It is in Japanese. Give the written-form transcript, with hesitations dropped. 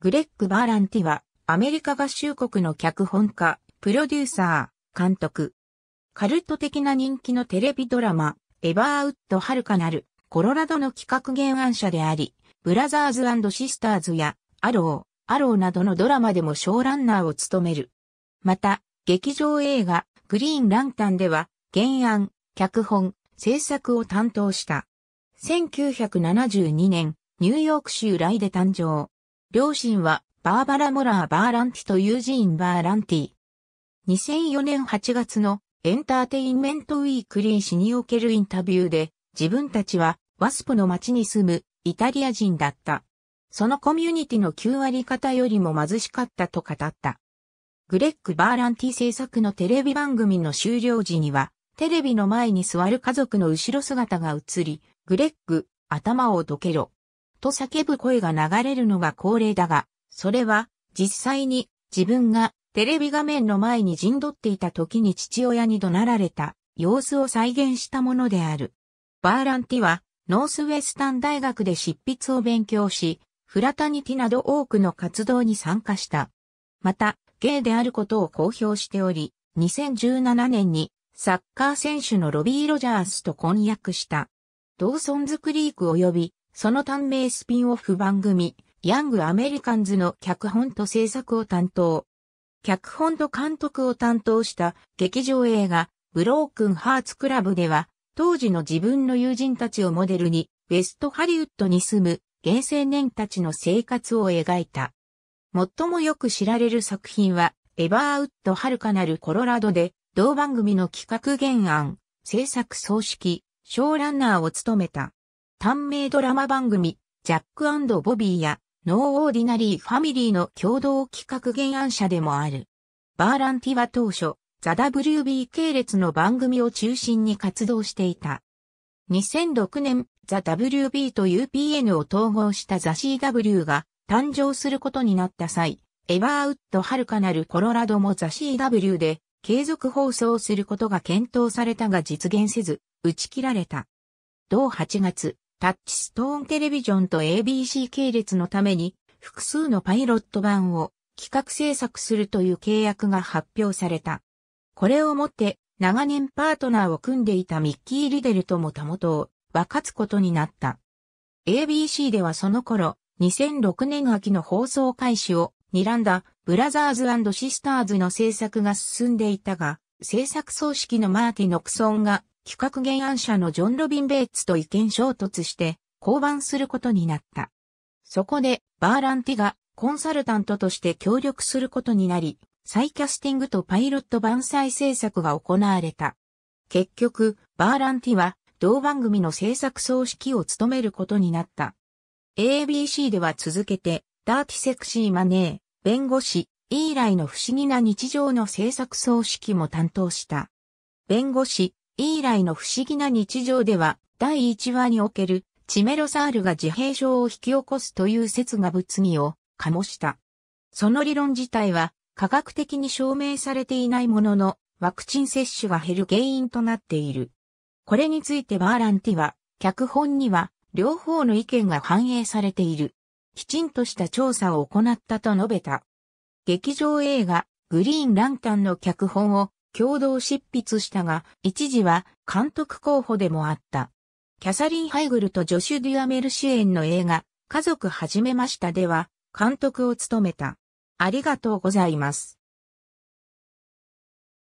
グレッグ・バーランティは、アメリカ合衆国の脚本家、プロデューサー、監督。カルト的な人気のテレビドラマ、エバーウッド遥かなる、コロラドの企画原案者であり、ブラザーズ&シスターズや、アローなどのドラマでもショーランナーを務める。また、劇場映画、グリーンランタンでは、原案、脚本、制作を担当した。1972年、ニューヨーク州ライで誕生。両親は、バーバラ・モラー・バーランティとユージーン・バーランティ。2004年8月のエンターテインメントウィークリー誌におけるインタビューで、自分たちは、ワスプの町に住む、イタリア人だった。そのコミュニティの9割方よりも貧しかったと語った。グレッグ・バーランティ制作のテレビ番組の終了時には、テレビの前に座る家族の後ろ姿が映り、グレッグ、頭をどけろ。と叫ぶ声が流れるのが恒例だが、それは実際に自分がテレビ画面の前に陣取っていた時に父親に怒鳴られた様子を再現したものである。バーランティはノースウェスタン大学で執筆を勉強し、フラタニティなど多くの活動に参加した。また、ゲイであることを公表しており、2017年にサッカー選手のロビー・ロジャースと婚約した。ドーソンズ・クリーク及びその短命スピンオフ番組、ヤング・アメリカンズの脚本と制作を担当。脚本と監督を担当した劇場映画、ブロークン・ハーツ・クラブでは、当時の自分の友人たちをモデルに、ウェストハリウッドに住む、ゲイ青年たちの生活を描いた。最もよく知られる作品は、エバーウッド遥かなるコロラドで、同番組の企画原案、制作総指揮、ショーランナーを務めた。短命ドラマ番組、ジャック&ボビーや、ノーオーディナリーファミリーの共同企画原案者でもある。バーランティは当初、ザ・ WB 系列の番組を中心に活動していた。2006年、ザ・ WB と UPN を統合したザ・ CW が誕生することになった際、エバーウッド遥かなるコロラドもザ・ CW で継続放送することが検討されたが実現せず、打ち切られた。同8月、タッチストーンテレビジョンと ABC 系列のために複数のパイロット版を企画制作するという契約が発表された。これをもって長年パートナーを組んでいたミッキー・リデルともたもとを分かつことになった。ABC ではその頃2006年秋の放送開始を睨んだブラザーズ&シスターズの制作が進んでいたが、制作総指揮のマーティ・ノクソンが企画原案者のジョン・ロビン・ベイツと意見衝突して降板することになった。そこでバーランティがコンサルタントとして協力することになり、再キャスティングとパイロット版再制作が行われた。結局、バーランティは同番組の制作総指揮を務めることになった。ABC では続けて、ダーティ・セクシー・マネー、弁護士、イーライの不思議な日常の制作総指揮も担当した。弁護士、イーライの不思議な日常では、第1話におけるチメロサールが自閉症を引き起こすという説が物議を醸した。その理論自体は科学的に証明されていないものの、ワクチン接種が減る原因となっている。これについてバーランティは、脚本には両方の意見が反映されている。きちんとした調査を行ったと述べた。劇場映画、グリーンランタンの脚本を、共同執筆したが、一時は監督候補でもあった。キャサリン・ハイグルとジョシュ・デュアメル主演の映画、家族始めましたでは、監督を務めた。ありがとうございます。